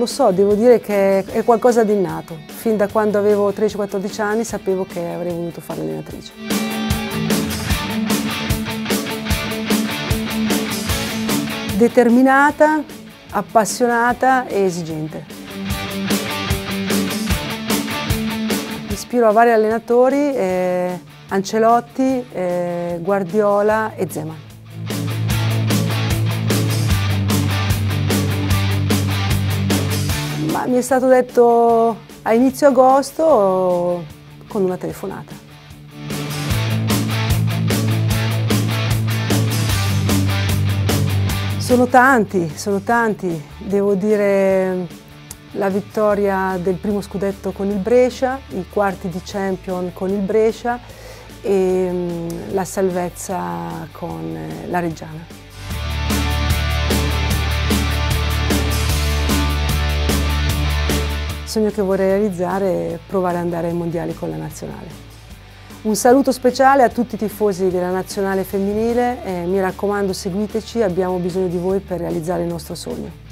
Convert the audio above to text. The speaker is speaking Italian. lo so, devo dire che è qualcosa di innato. Fin da quando avevo 13-14 anni sapevo che avrei voluto fare l'allenatrice. Determinata, appassionata e esigente. Mi ispiro a vari allenatori, Ancelotti, Guardiola e Zema. Ma mi è stato detto a inizio agosto con una telefonata. Sono tanti, devo dire la vittoria del primo scudetto con il Brescia, i quarti di Champions con il Brescia e la salvezza con la Reggiana. Il sogno che vorrei realizzare è provare ad andare ai mondiali con la Nazionale. Un saluto speciale a tutti i tifosi della Nazionale femminile, mi raccomando seguiteci, abbiamo bisogno di voi per realizzare il nostro sogno.